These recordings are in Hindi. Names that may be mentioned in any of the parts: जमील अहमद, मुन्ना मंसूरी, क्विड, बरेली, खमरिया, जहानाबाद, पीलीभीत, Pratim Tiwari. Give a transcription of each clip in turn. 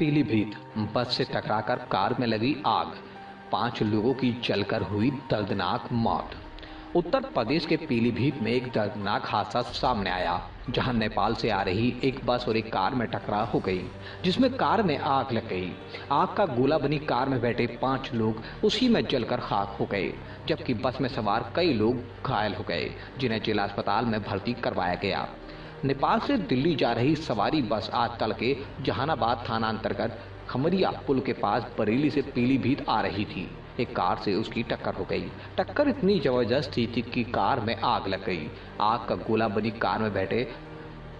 पीलीभीत बस से टकराकर कार में लगी आग, 5 लोगों की जलकर हुई दर्दनाक मौत। उत्तर प्रदेश के पीलीभीत में एक दर्दनाक हादसा सामने आया, जहां नेपाल से आ रही एक बस और एक कार में टकराव हो गई, जिसमें कार में आग लग गई। आग का गोला बनी कार में बैठे 5 लोग उसी में जलकर खाक हो गए, जबकि बस में सवार कई लोग घायल हो गए, जिन्हें जिला अस्पताल में भर्ती करवाया गया। नेपाल से दिल्ली जा रही सवारी बस आज तड़के जहानाबाद थाना अंतर्गत खमरिया पुल के पास बरेली से पीलीभीत आ रही थी। एक कार से उसकी टक्कर हो गई। टक्कर इतनी जबरदस्त थी कि कार में आग लग गई। आग का गोला बनी कार में बैठे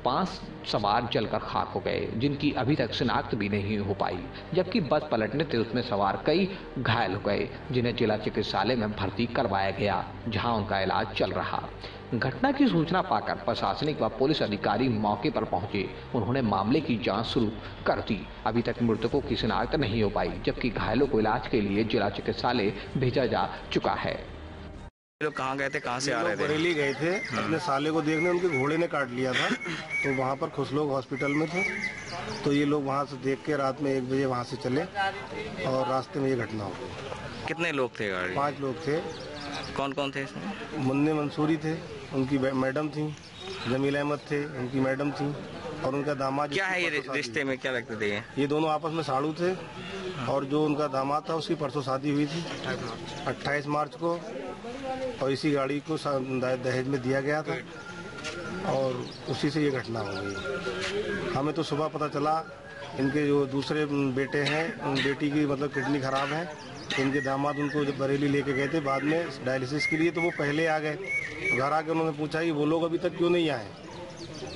5 सवार जलकर खाक हो गए, जिनकी अभी तक शिनाख्त भी नहीं हो पाई, जबकि बस पलटने से उसमें सवार कई घायल हो गए, जिन्हें जिला चिकित्सालय में भर्ती करवाया गया, जहां उनका इलाज चल रहा। घटना की सूचना पाकर प्रशासनिक व पुलिस अधिकारी मौके पर पहुंचे। उन्होंने मामले की जांच शुरू कर दी। अभी तक मृतकों की शिनाख्त नहीं हो पाई, जबकि घायलों को इलाज के लिए जिला चिकित्सालय भेजा जा चुका है। लोग कहाँ गए थे, कहाँ से आ रहे थे? बरेली गए थे अपने साले को देखने, उनके घोड़े ने काट लिया था, तो वहाँ पर खुशलोग हॉस्पिटल में थे, तो ये लोग वहाँ से देख के रात में 1 बजे वहाँ से चले और रास्ते में ये घटना हो गई। कितने लोग थे गाड़ी? 5 लोग थे। कौन कौन थे इसमें? मुन्ने मंसूरी थे, उनकी मैडम थी, जमील अहमद थे, उनकी मैडम थी, और उनका दामाद। क्या है ये रिश्ते में, क्या लगते थे? ये दोनों आपस में साड़ू थे, और जो उनका दामाद था उसकी परसों शादी हुई थी 28 मार्च को, और इसी गाड़ी को दहेज में दिया गया था, और उसी से ये घटना हो गई। हमें तो सुबह पता चला, इनके जो दूसरे बेटे हैं, उन बेटी की मतलब किडनी खराब है, इनके दामाद उनको जब बरेली लेके गए थे बाद में डायलिसिस के लिए, तो वो पहले आ गए। घर आके उन्होंने पूछा कि वो लोग अभी तक क्यों नहीं आए,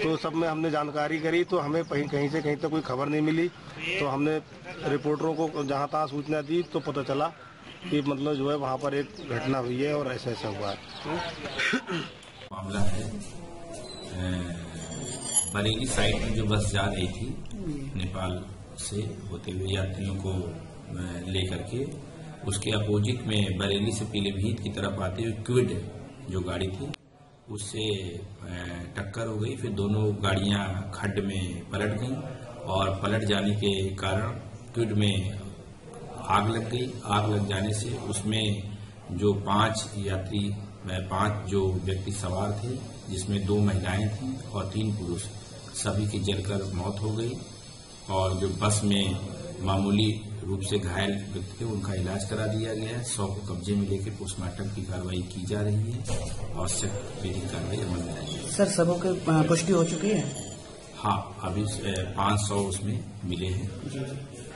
तो सब में हमने जानकारी करी, तो हमें कहीं से कहीं तक कोई खबर नहीं मिली, तो हमने रिपोर्टरों को जहाँ तहाँ सूचना दी, तो पता चला कि मतलब जो है वहाँ पर एक घटना हुई है और ऐसा ऐसा हुआ है। मामला है बरेली साइड में जो बस जा रही थी नेपाल से होते हुए यात्रियों को लेकर के, उसके अपोजिट में बरेली से पीलीभीत की तरफ आते हुए क्विड जो गाड़ी थी उससे टक्कर हो गई। फिर दोनों गाड़ियां खड्ड में पलट गईं, और पलट जाने के कारण क्विड में आग लग गई। आग लग जाने से उसमें जो 5 जो व्यक्ति सवार थे, जिसमें 2 महिलाएं थीं और 3 पुरुष, सभी की जलकर मौत हो गई। और जो बस में मामूली रूप से घायल व्यक्ति थे उनका इलाज करा दिया गया है। 100 को कब्जे में लेकर पोस्टमार्टम की कार्रवाई की जा रही है, और सख्त कार्रवाई अमल में आई है। सर, सबों की पुष्टि हो चुकी है? हाँ, अभी 500 उसमें मिले हैं।